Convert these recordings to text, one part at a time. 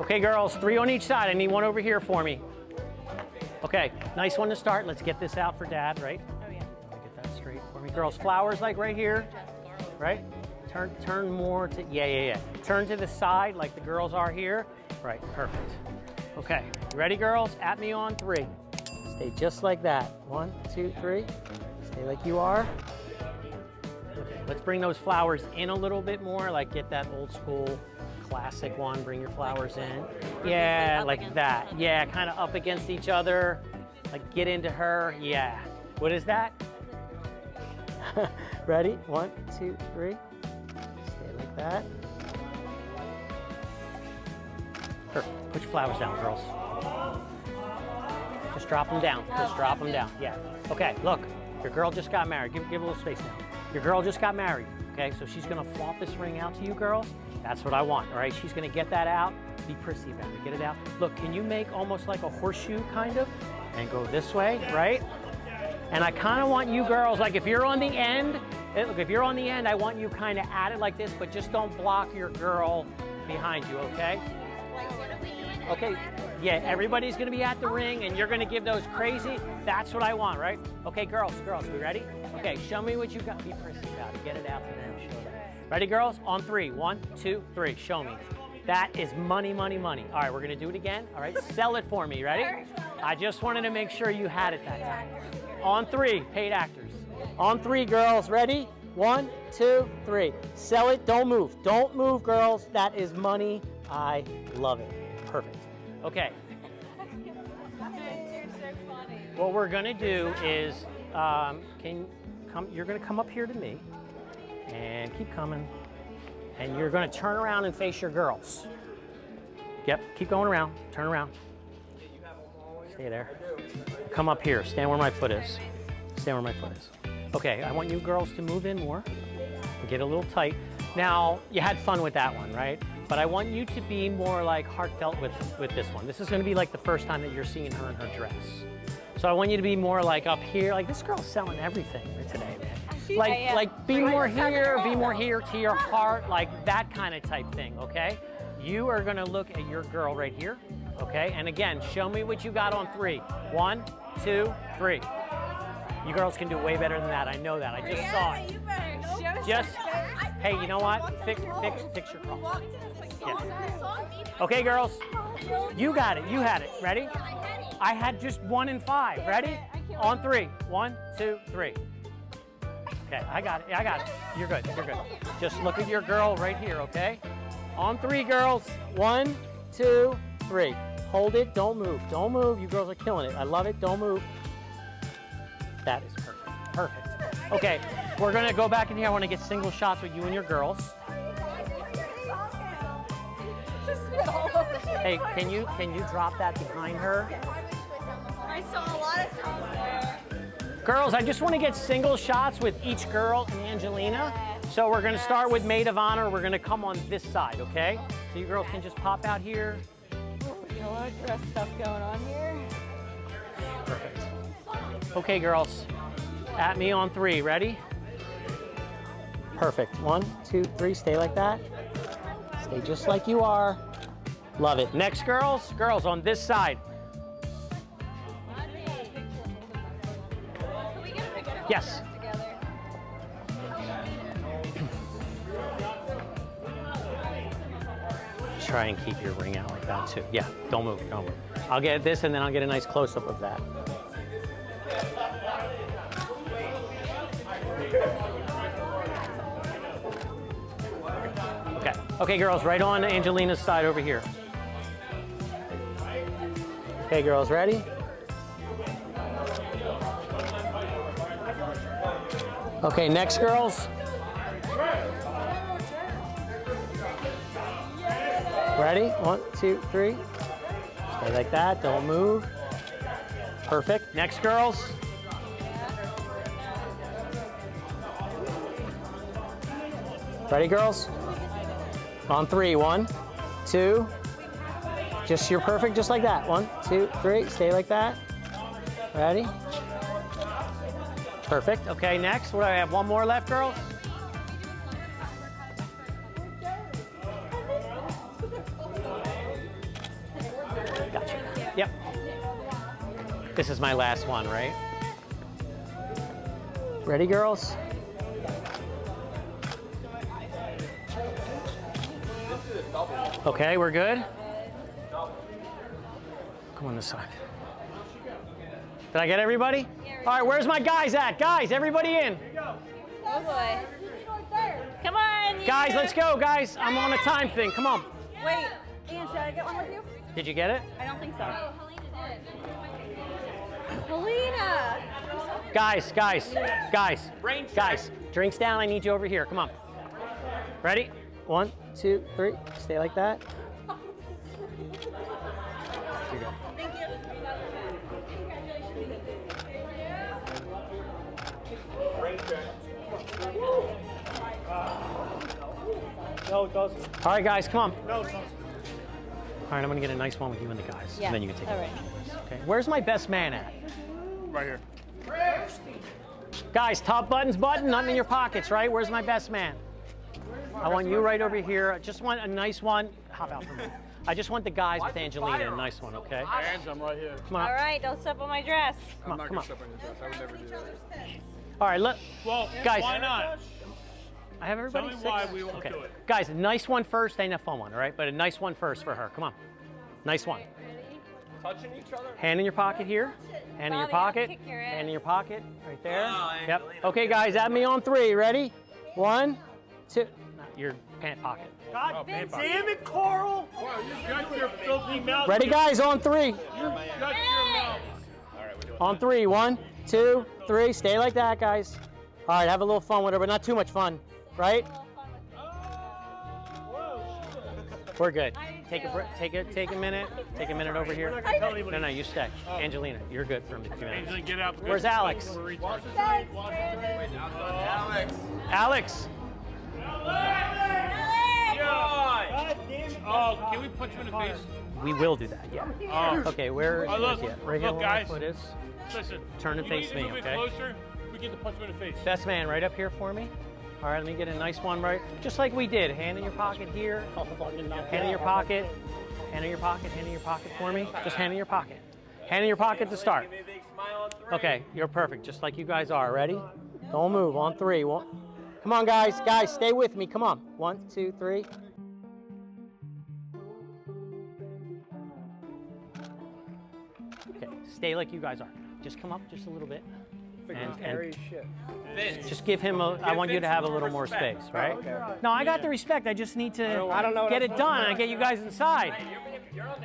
Okay, girls, three on each side. I need one over here for me. Okay, nice one to start. Let's get this out for Dad, right? Oh, yeah. Get that straight for me. Girls, flowers like right here, right? Turn more to, yeah. Turn to the side like the girls are here. Right, perfect. Okay, ready, girls? At me on three. Stay just like that. One, two, three. Stay like you are. Okay, let's bring those flowers in a little bit more, like get that old school classic one, bring your flowers in. Yeah, like that. Yeah, kind of up against each other, like get into her. Yeah. What is that? Ready? One, two, three. Stay like that. Perfect. Put your flowers down, girls. Just drop them down. Just drop them down. Yeah. Okay, look, your girl just got married. Give a little space now. Your girl just got married, okay? So she's gonna flaunt this ring out to you, girls. That's what I want, all right? She's gonna get that out. Be prissy about it, get it out. Look, can you make almost like a horseshoe, kind of? And go this way, right? And I kind of want you girls, like if you're on the end, look, if you're on the end, I want you kind of at it like this, but just don't block your girl behind you, okay? Okay, yeah, everybody's gonna be at the ring and you're gonna give those crazy, that's what I want, right? Okay, girls, we ready? Okay, show me what you got. Be prissy about it, get it out to them, show them. Ready, girls? On three. One, two, three, show me. That is money, money, money. All right, we're gonna do it again. All right, sell it for me, ready? I just wanted to make sure you had it that time. On three, paid actors. On three, girls, ready? One, two, three. Sell it, don't move. Don't move, girls, that is money. I love it. Perfect. Okay. What we're gonna do is, you're gonna come up here to me, and keep coming, and you're gonna turn around and face your girls. Yep, keep going around, turn around. Stay there. Come up here, stand where my foot is. Stand where my foot is. Okay, I want you girls to move in more, get a little tight. Now, you had fun with that one, right? But I want you to be more like heartfelt with this one. This is gonna be like the first time that you're seeing her in her dress. So I want you to be more like up here, like this girl's selling everything today, man. Like be more here, to your heart, like that kind of type thing, okay? You are gonna look at your girl right here, okay? And again, show me what you got on three. One, two, three. You girls can do way better than that, I know that, I just saw it. Hey, you know what? Fix your cross. Yeah. Okay, girls, you got it, you had it, ready? I had just 1 and 5, ready? On three, one, two, three. Okay, I got it. You're good. Just look at your girl right here, okay? On three, girls, one, two, three. Hold it, don't move. You girls are killing it, I love it, don't move. That is perfect. Okay, we're gonna go back in here. I wanna get single shots with you and your girls. Hey, can you drop that behind her? I saw a lot of times there. Girls, I just want to get single shots with each girl and Angelina. So we're going to start with Maid of Honor. We're going to come on this side, okay? So you girls can just pop out here. You know, a lot of dress stuff going on here. Perfect. Okay, girls, at me on three. Ready? Perfect. One, two, three. Stay like that. Stay just like you are. Love it. Next, girls on this side. Yes. Try and keep your ring out like that too. Yeah, don't move. I'll get this and then I'll get a nice close-up of that. Okay, girls, right on Angelina's side over here. Okay, girls, ready? Okay, next, girls. Ready? One, two, three. Stay like that, don't move. Perfect. Next, girls. Ready, girls? On three, one, two, just you're perfect, just like that. One, two, three, stay like that. Ready? Perfect, okay, next, what do I have, one more left, girls? Yep. This is my last one, right? Ready, girls? Okay, we're good? Come on this side. Did I get everybody? All right, where's my guys at? Guys, everybody in. Oh boy. Come on. Guys, let's go, guys. I'm on a time thing. Come on. Wait, Ian, should I get one with you? Did you get it? I don't think so. No, Helena did. Helena. Guys. Guys, drinks down. I need you over here. Come on. Ready? 1, 2, 3. Stay like that. Here you go. Thank you. No, it doesn't. All right, guys, come on. No, it doesn't. All right, I'm going to get a nice one with you and the guys. Yeah. And then you can take it. All right. Okay. Where's my best man at? Right here. Guys, top buttons, button, nothing in your pockets, right? Where's my best man? I want you right over here. I just want a nice one. Hop out for me. I just want the guys with Angelina, a nice one, okay? Ange, I'm right here. Come on. All right, don't step on my dress. I'm not going to step on your dress. I would never do that. All right, look. Well, guys. Why not? I have everybody six. Tell me why we won't do it. Guys, a nice one first. Ain't a fun one, all right? But a nice one first for her. Come on. Nice one. Touching each other. Hand in your pocket here. Hand in your pocket. Hand in your pocket. Right there. Yep. Okay, guys, at me on 3. Ready? 1, 2. Your pant pocket. God damn it, Coral! You got your filthy mouth. Ready, guys, on 3. You got your mouth. On 3. 1, 2, 3. Stay like that, guys. All right, have a little fun with her, but not too much fun, right? We're good. Take a minute over here. No, you stay. Angelina, you're good for a few minutes. Angelina, get out. Where's Alex? Alex. Alex! Oh, can we punch him in the face? We will do that, yeah. Okay, where is he at? Right here, guys. Listen. Turn and face me, okay? Closer, we get to punch him in the face. Best man, right up here for me. All right, let me get a nice one right. Just like we did. Hand in your pocket here. Hand in your pocket. Hand in your pocket. Hand in your pocket for me. Just hand in your pocket. Hand in your pocket to start. Okay, you're perfect. Just like you guys are. Ready? Don't move. On 3. Come on, guys. Guys, stay with me. Come on. 1, 2, 3. Okay, stay like you guys are. Just come up just a little bit. And just give him a, I want you to have a little more space, right? No, I got the respect. I just need to get it done. I get you guys inside.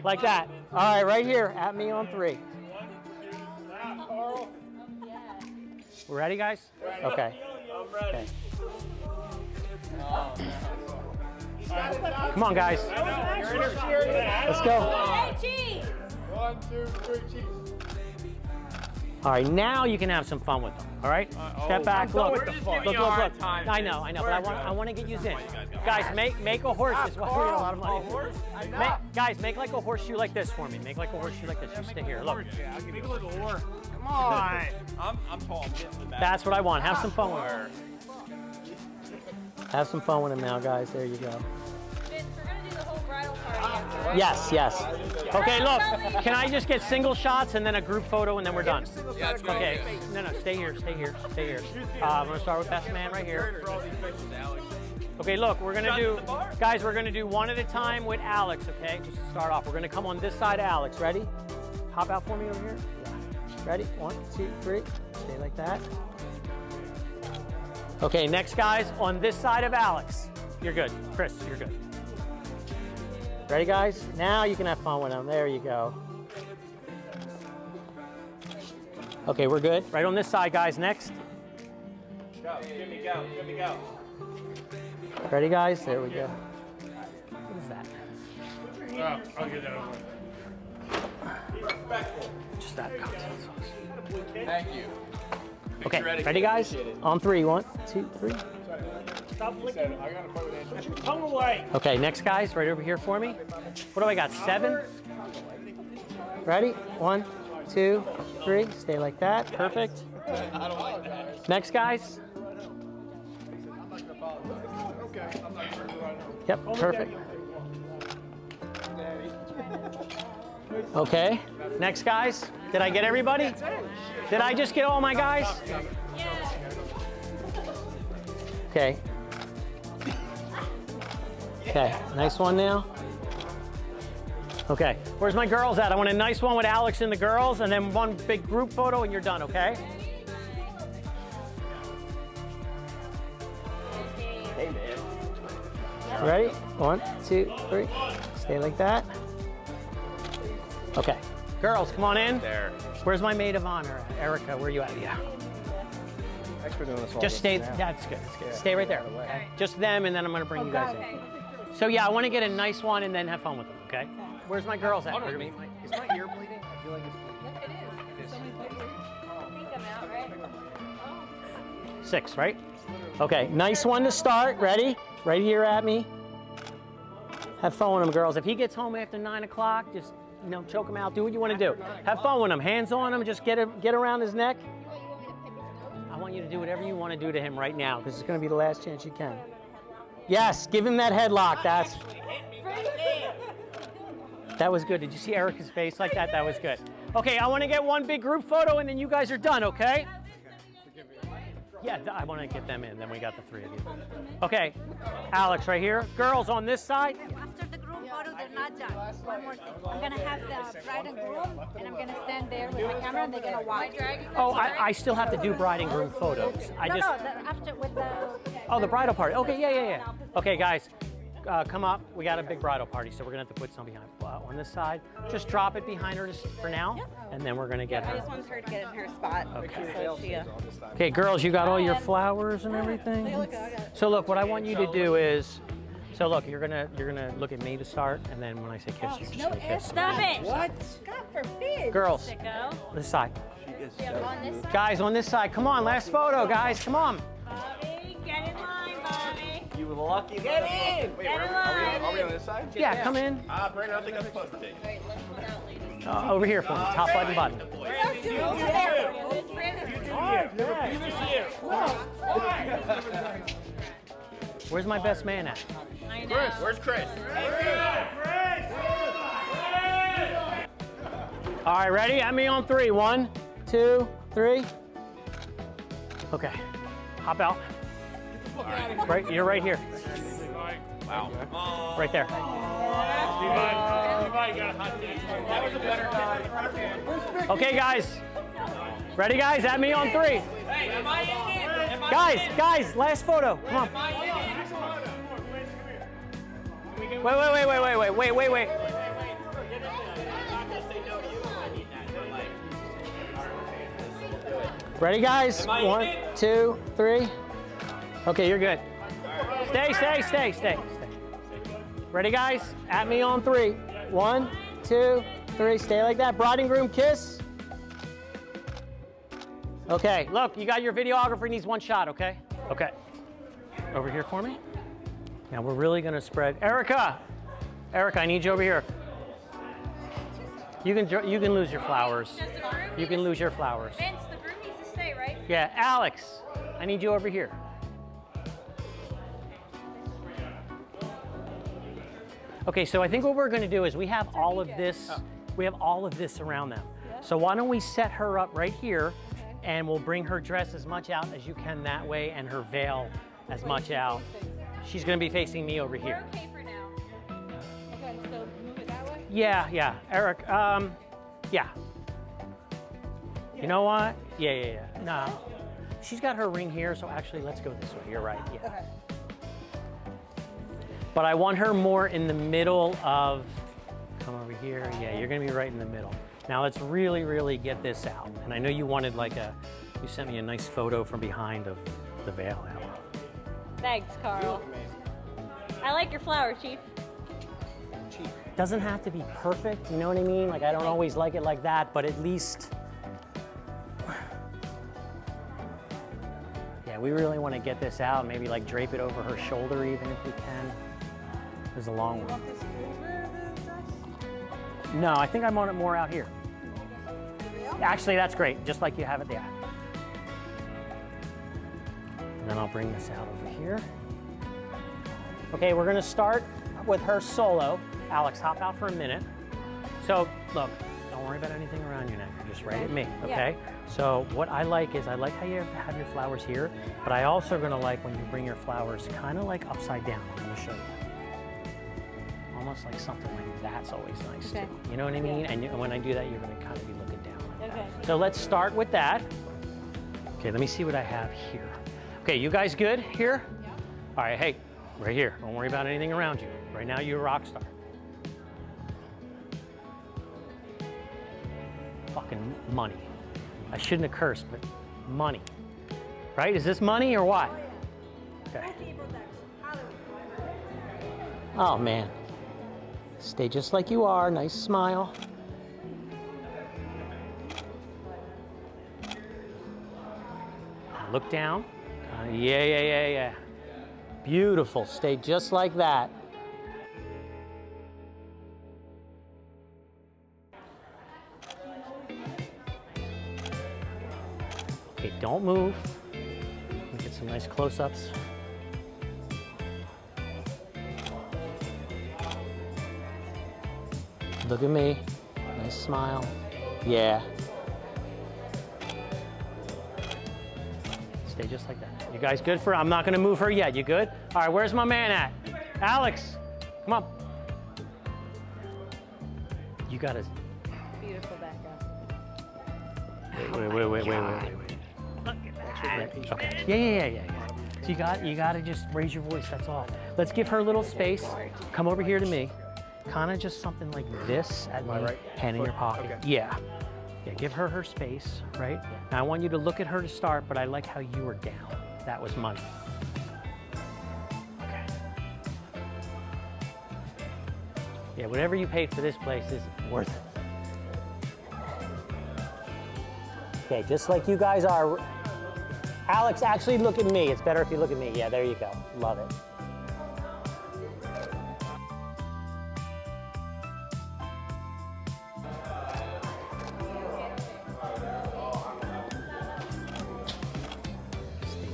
Like that. All right, right here. At me on 3. We're ready, guys? Okay. Okay. Come on, guys. Let's go. 1, 2, 3, cheese. All right, now you can have some fun with them. All right? Step back, look. I know, but I want to get you in. Guys, make a horse. That's why we get a lot of money. Guys, make like a horseshoe like this for me. Make like a horseshoe like this. You stay here. Look. Make a little horse. Come on. I'm tall. That's what I want. Have some fun with her. Have some fun with him now, guys. There you go. Yes. Okay, look, can I just get single shots and then a group photo and then we're done? Yeah, okay, no, stay here. I'm gonna start with best man right here. Okay, look, we're gonna do, guys, we're gonna do one at a time with Alex, okay? Just to start off, we're gonna come on this side of Alex, ready? Hop out for me over here. Ready, 1, 2, 3, stay like that. Okay, next guys, on this side of Alex. You're good, Chris, you're good. Ready, guys? Now you can have fun with them. There you go. Okay, we're good. Right on this side, guys. Next. Go, give me go. Ready, guys? There we go. What is that? I'll get that over. Be respectful. Just that cocktail sauce. Thank you. Okay, ready, guys? On 3. 1, 2, 3. Stop licking. I got to play with Angela. Put your tongue away. Okay, next guys, right over here for me. What do I got? 7? Ready? 1, 2, 3. Stay like that. Perfect. I don't like that. Next guys. Yep, perfect. Okay. Next, guys. Did I get everybody? Did I just get all my guys? Okay. Okay. Nice one now. Okay. Where's my girls at? I want a nice one with Alex and the girls, and then one big group photo, and you're done, okay? Ready? 1, 2, 3. Stay like that. Okay. Girls, come on in. There. Where's my maid of honor? Erica, where you at? Yeah. Just stay. That's good. That's good. Stay right there. Okay. Just them, and then I'm going to bring you guys in. So, yeah, I want to get a nice one and then have fun with them, okay? Where's my girls at? Is my ear bleeding? I feel like it's bleeding. It is. Six, right? Okay, nice one to start. Ready? Right here at me. Have fun with them, girls. If he gets home after 9 o'clock, just, you know, choke him out. Do what you want to do. Have fun with him. Hands on him. Just get around his neck. I want you to do whatever you want to do to him right now, because it's going to be the last chance you can. Yes, give him that headlock. That's. That was good. Did you see Erica's face like that? That was good. Okay, I want to get one big group photo, and then you guys are done, okay? Yeah, I want to get them in. Then we got the three of you. Okay, Alex, right here. Girls on this side. After the groom photo, they're not done. One more thing. I'm going to have the bride and groom, and I'm going to stand there with my camera, and they're going to watch. Oh, I still have to do bride and groom photos. I just. After with the. Oh, the bridal party. Okay, yeah. Okay, guys, come up. We got a big bridal party, so we're going to have to put some behind. On this side, just drop it behind her just for now, and then we're going to get her. I just want her to get in her spot. Okay. So she, okay, girls, you got all your flowers and everything? So look, what I want you to do is, so look, you're gonna look at me to start, and then when I say kiss, you're just gonna kiss. Stop it! What? God forbid! Girls, this side. Guys, on this side, come on, last photo, guys, come on. Bobby, get in line, Bobby. You were lucky. Get in! Wait, get in line. Are we on this side? Yeah, come in. Brandon, I don't think I'm supposed to take it. Over here for me, top button. Where's my best man at? I know. Chris, where's Chris? Chris! All right, ready? At me on three. 1, 2, 3. Okay, hop out. Right, you're right here. Wow. Right there. Okay, guys. Ready, guys? At me on three. Hey, am I in there? Guys, last photo. Come on. Wait. Ready, guys? 1, 2, 3. Okay, you're good. Stay. Ready, guys? At me on three. 1, 2, 3. Stay like that. Bride and groom kiss. Okay, look, you got your videographer, needs one shot, okay? Okay. Over here for me. Now we're really gonna spread. Erica, I need you over here. You can lose your flowers. You can lose your flowers. Vince, the groom needs to stay, right? Yeah, Alex, I need you over here. Okay, so I think what we're gonna do is we have all of this around them. Yeah. So why don't we set her up right here, okay, and we'll bring her dress as much out as you can that way, and her veil as much out. She's gonna be facing me over here. We're okay for now. Okay, so move it that way? Yeah, Eric, You know what? Yeah, no. She's got her ring here, so actually let's go this way, you're right, yeah. Okay. But I want her more in the middle of, come over here. Yeah, you're gonna be right in the middle. Now let's really, really get this out. And I know you wanted like you sent me a nice photo from behind of the veil out. Thanks, Carl. I like your flower, Chief. Doesn't have to be perfect, you know what I mean? Like I don't always like it like that, but at least. Yeah, we really wanna get this out, maybe like drape it over her shoulder even if we can. There's a long one. No, I think I want it more out here. Actually, that's great, just like you have it there. And then I'll bring this out over here. Okay, we're gonna start with her solo. Alex, hop out for a minute. So, look, don't worry about anything around you now. You're just right at me, okay? Yeah. So what I like is I like how you have your flowers here, but I also gonna like when you bring your flowers kind of like upside down. I'm gonna show you. Almost like something like that's always nice too. You know what I mean? Yeah. And when I do that, you're gonna kind of be looking down. Like that. So let's start with that. Okay, let me see what I have here. Okay, you guys good here? Yeah. All right, hey, right here. Don't worry about anything around you. Right now, you're a rock star. Fucking money. I shouldn't have cursed, but money. Right? Is this money or what? Okay. Oh, man. Stay just like you are. Nice smile. Look down. Yeah. Beautiful. Stay just like that. Okay, don't move. Let me get some nice close-ups. Look at me. Nice smile. Yeah. Stay just like that. You guys good for her? I'm not gonna move her yet. You good? All right, where's my man at? Alex, come on. You got his beautiful background. Wait. Look at that. Okay. Yeah. So you gotta just raise your voice. That's all. Let's give her a little space. Come over here to me. Kind of just something like this at my right hand in your pocket. Okay. Yeah. Yeah, give her her space, right? Now I want you to look at her to start, but I like how you were down. That was money. Okay. Yeah, whatever you paid for this place is worth it. Okay, just like you guys are. Alex, actually look at me. It's better if you look at me. Yeah, there you go. Love it.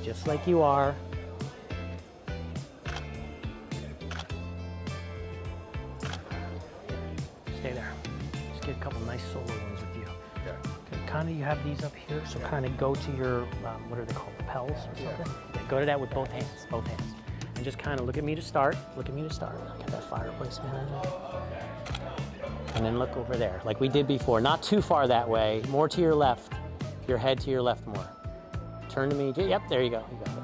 Just like you are. Stay there. Just get a couple nice solo ones with you. Yeah. Okay, kind of you have these up here, so kind of go to your, what are they called, lapels or something? Yeah. Go to that with both hands. And just kind of look at me to start. Look at me to start. Get that fireplace manager. And then look over there, like we did before. Not too far that way, more to your left. Your head to your left more. Turn to me. Yep, there you go. You got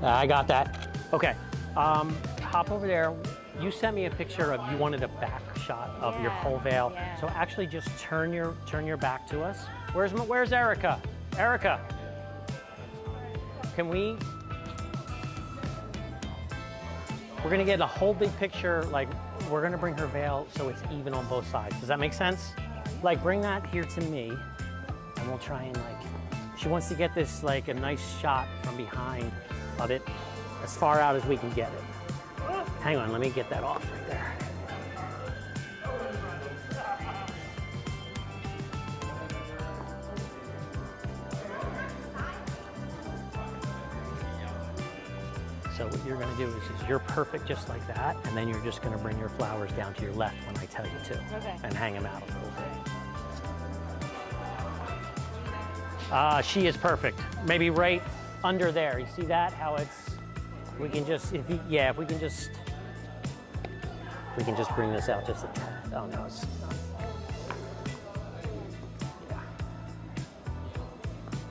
it. I got that. Okay. Hop over there. You sent me a picture of you wanted a back shot of your pole veil. Yeah. So actually, just turn your back to us. Where's Erica? Erica, can we? We're gonna get a whole big picture. Like we're gonna bring her veil so it's even on both sides. Does that make sense? Like bring that here to me. And we'll try and like, she wants to get this like a nice shot from behind of it, as far out as we can get it. Hang on, let me get that off right there. So what you're gonna do is you're perfect just like that, and then you're just gonna bring your flowers down to your left when I tell you to, and hang them out a little bit. She is perfect. Maybe right under there. You see that? How it's, we can just, if we can just bring this out just a tad. Oh no, it's not.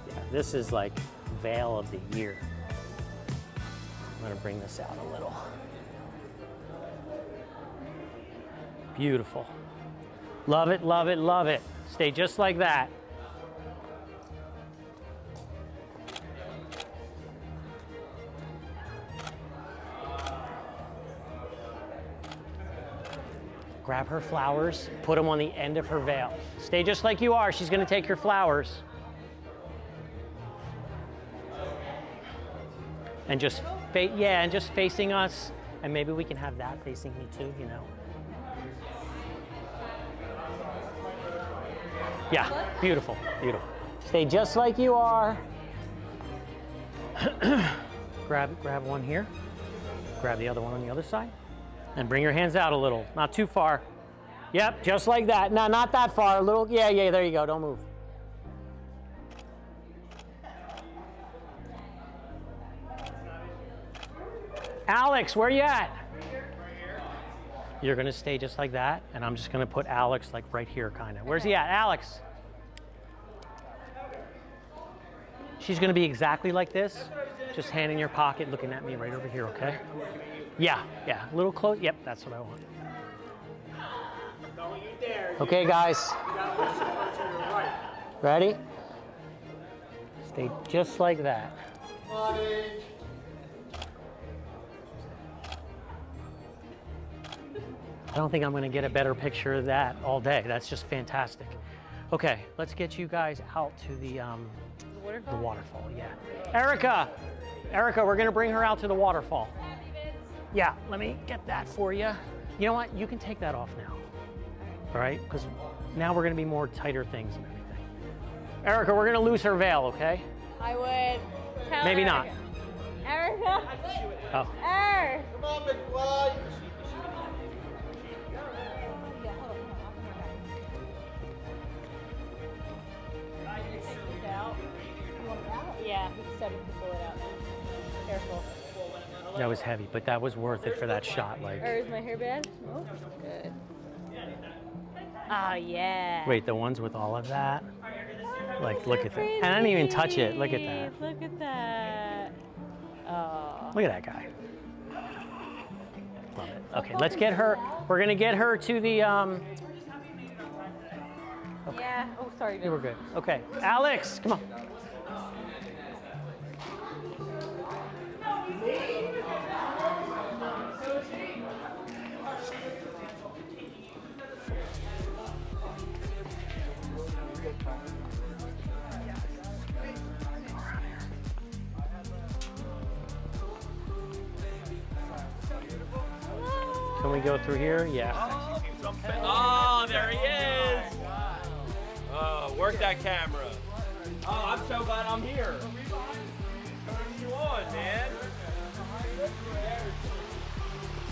Yeah, this is like veil of the year. I'm gonna bring this out a little. Beautiful. Love it, love it, love it. Stay just like that. Grab her flowers, put them on the end of her veil. Stay just like you are. She's gonna take your flowers. And just, and just facing us. And maybe we can have that facing me too, you know. Yeah, beautiful, beautiful. Stay just like you are. Grab one here. Grab the other one on the other side. And bring your hands out a little, not too far. Yep, just like that. No, not that far, a little, yeah, there you go, don't move. Alex, where you at? Right here. You're gonna stay just like that, and I'm just gonna put Alex like right here, kinda. Where's he at, Alex? She's gonna be exactly like this, just hand in your pocket, looking at me right over here, okay? Yeah, a little close, yep, that's what I want. Okay, guys. Ready? Stay just like that. I don't think I'm gonna get a better picture of that all day. That's just fantastic. Okay, let's get you guys out to the waterfall, yeah. Erica, we're gonna bring her out to the waterfall. Yeah, let me get that for you. You know what, you can take that off now. All right, because now we're gonna be more tighter things and everything. Erica, we're gonna lose her veil, okay? I would tell Maybe Erica. Not. Erica? Oh. Come on, McFly. Yeah, he started to pull it out. Careful. That was heavy, but that was worth it for that shot. Like. Or is my hair bad? Oh, good. Oh, yeah. Wait, the ones with all of that? Like, look at that. And I didn't even touch it. Look at that. Look at that. Oh. Look at that guy. Love it. Okay, let's get her. We're going to get her to the... Okay. Yeah. Oh, sorry. Yeah, we're good. Okay. Alex, come on. Can we go through here? Yeah. Oh, there he is. Oh, work that camera. Oh, I'm so glad I'm here. Turn you on, man.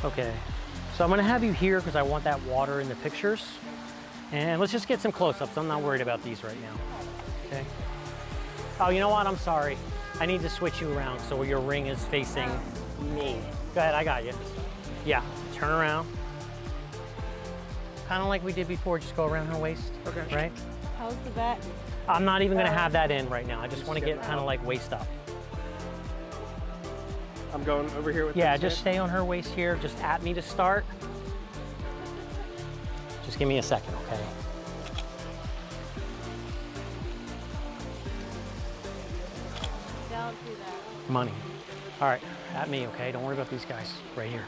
Okay, so I'm gonna have you here because I want that water in the pictures. And let's just get some close-ups. I'm not worried about these right now, okay? Oh, you know what, I'm sorry. I need to switch you around so your ring is facing me. Go ahead, I got you. Yeah, turn around. Kind of like we did before, just go around her waist, okay. Right? How's the back? I'm not even gonna have that in right now. I just wanna get kind of like waist up. I'm going over here with Yeah, just stay on her waist here, just at me to start. Just give me a second, okay? Don't do that. Money. All right, at me, okay? Don't worry about these guys right here.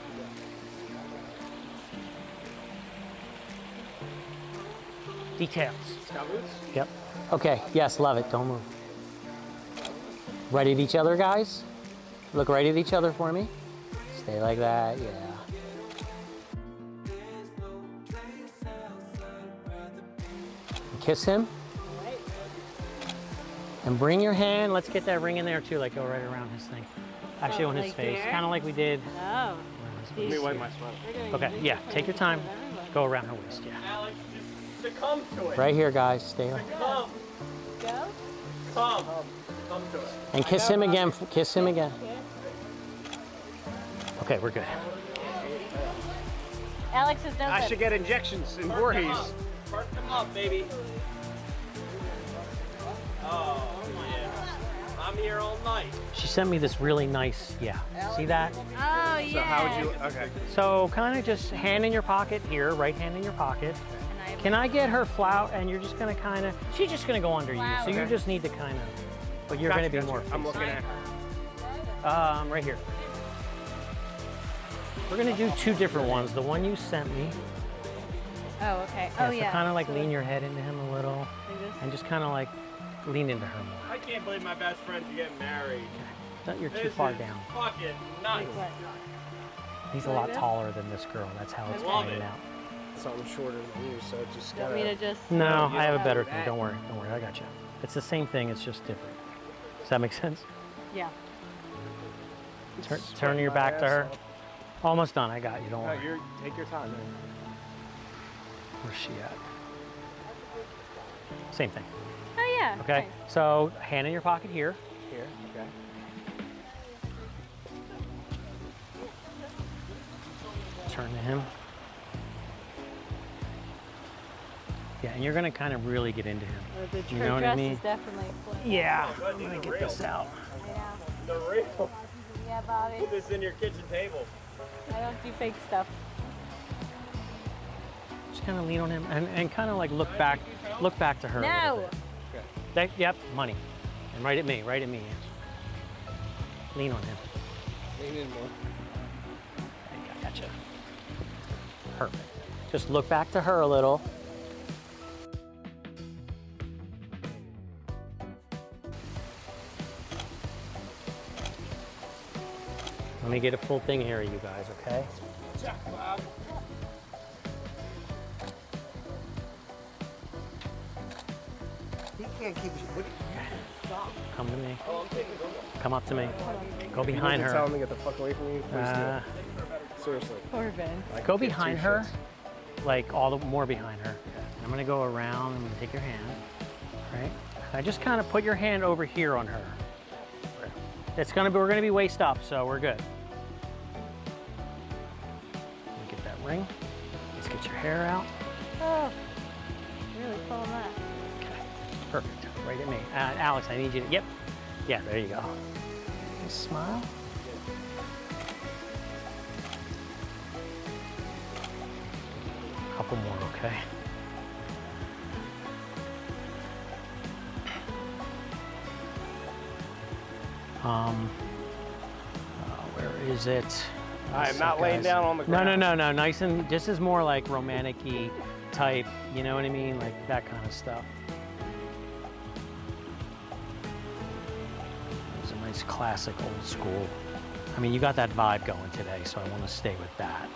Details. Scout boots? Yep. Okay, yes, love it. Don't move. Right at each other, guys? Look right at each other for me. Stay like that, yeah. Kiss him, and bring your hand. Let's get that ring in there too, like go right around his thing. Actually on his face, kind of like we did. Oh. Let me wipe my sweat. Okay, yeah, take your time. Go around her waist, yeah. Alex, just succumb to it. Right here, guys, stay on. Succumb. Go. Succumb to it. And kiss him again, kiss him again. Okay, we're good. Alex has done that. I should get injections in Voorhees. Park them up, baby. Oh, yeah. I'm here all night. She sent me this really nice, yeah. See that? Oh, yeah. So how would you, okay. So kind of just hand in your pocket here, right hand in your pocket. Can I get her flout? And you're just gonna kind of, she's just gonna go under you. So you just need to kind of, but you're gonna be more. I'm looking at her. Right here. We're gonna do two different ones. The one you sent me. Oh, okay. Yeah, so kind of like lean your head into him a little and just kind of like lean into her more. I can't believe my best friends are getting married. Okay. You're too far down. Fucking nuts. He's a lot taller than this girl. That's how it's playing out. Something shorter than you, so just gotta... Want me to just... No, I have a better thing. Don't worry. I got you. It's the same thing. It's just different. Does that make sense? Yeah. Turn your back to her. Almost done. I got you. Don't worry. No, take your time. Where's she at? Same thing. Oh, yeah. Okay. Nice. So, hand in your pocket here. Here. Okay. Turn to him. Yeah, and you're going to kind of really get into him. Well, the you know what I mean? Is definitely flipping. Yeah. I'm going to get this out. Yeah. The real. Yeah, Bobby. Put this in your kitchen table. I don't do fake stuff. Just kind of lean on him and kind of like look back to her. No. Okay. Yep, money. And right at me, right at me. Lean on him. Lean in more. I gotcha. Perfect. Just look back to her a little. Let me get a full thing here, you guys, okay? Check, Bob. He can't keep his... Come to me. Come up to me. Go behind her. Tell him to get the fuck away from you. Seriously. Poor Ben. Go behind her, like all the more behind her. I'm gonna go around. I'm gonna take your hand. All right. I just kind of put your hand over here on her. It's gonna be. We're gonna be waist up, so we're good. Get that ring. Let's get your hair out. Oh, really pulling that. Okay, perfect. Right at me, Alex. I need you to. Yep. Yeah. There you go. Nice smile. A couple more, okay. Where is it? I'm not laying down on the ground. No. Nice and this is more like romantic-y type. You know what I mean? Like that kind of stuff. It's a nice classic old school. I mean, you got that vibe going today, so I want to stay with that.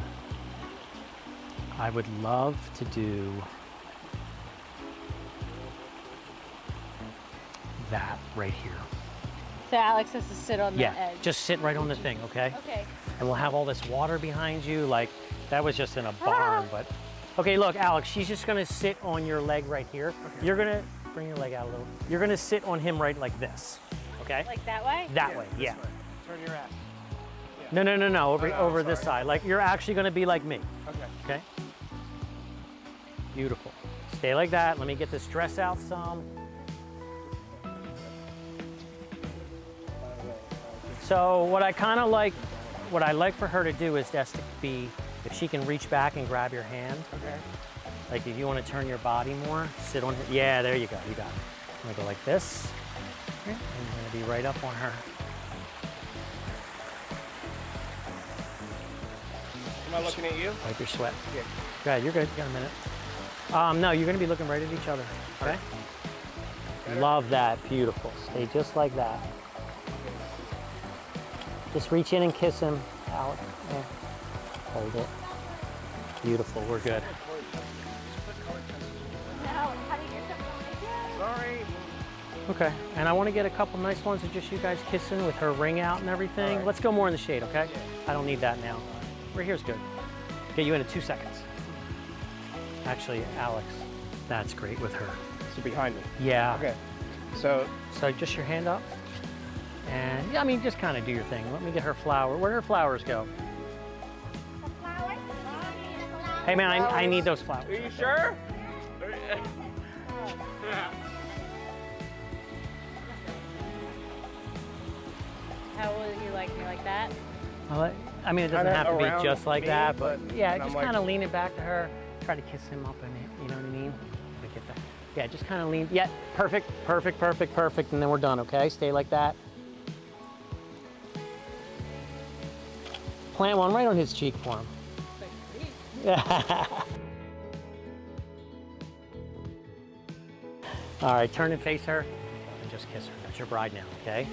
I would love to do that right here. So Alex has to sit on the edge. Yeah, just sit right on the thing, okay? Okay. And we'll have all this water behind you, like that was just in a barn, but. Okay, look, Alex, she's just gonna sit on your leg right here. Okay. You're gonna, bring your leg out a little. You're gonna sit on him right like this, okay? Like that way? That way, yeah. Way. Turn your ass. Yeah. No, over this side. Like, you're actually gonna be like me. Okay. Okay? Beautiful. Stay like that, let me get this dress out some. So what I kind of like, what I like for her to do is just to be, if she can reach back and grab your hand. Okay. Like if you want to turn your body more, sit on her. Yeah, there you go, you got it. I'm going to go like this. Okay. And I'm going to be right up on her. Am I looking at you? Wipe your sweat. Yeah. Go ahead, you're good, you got a minute. No, you're going to be looking right at each other, okay? Better. Love that, beautiful. Stay just like that. Just reach in and kiss him, Alex. Yeah. Hold it. Beautiful, we're good. Sorry. Okay, and I want to get a couple nice ones of just you guys kissing with her ring out and everything. Right. Let's go more in the shade, okay? I don't need that now. Right here's good. Get you in at 2 seconds. Actually, Alex, that's great with her. So behind me? Yeah. Okay, so just your hand up. And yeah, I mean, just kind of do your thing. Let me get her flower. Where'd her flowers go? The flowers? Hey man, I need those flowers. Are you sure? How would you like me like that? I mean, it doesn't have to be just like that, but yeah, just kind of lean it back to her. Try to kiss him up in it, you know what I mean? Get that. Yeah, just kind of lean. Yeah, perfect. And then we're done, okay? Stay like that. Plant one right on his cheek for him. Yeah. All right, turn and face her and just kiss her. That's your bride now, okay?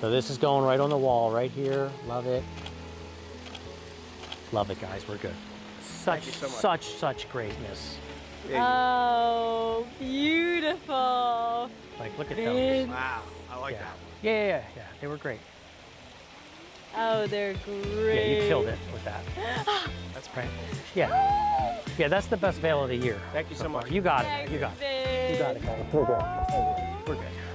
So this is going right on the wall right here. Love it. Love it, guys. We're good. Such greatness. Oh, beautiful. Like, look at those. Wow, I like that one. Yeah, they were great. Oh, they're great. Yeah, you killed it with that. That's right. Yeah. Yeah, that's the best veil of the year. Thank you so much. You got it. You got it. You got it. We're good. We're good.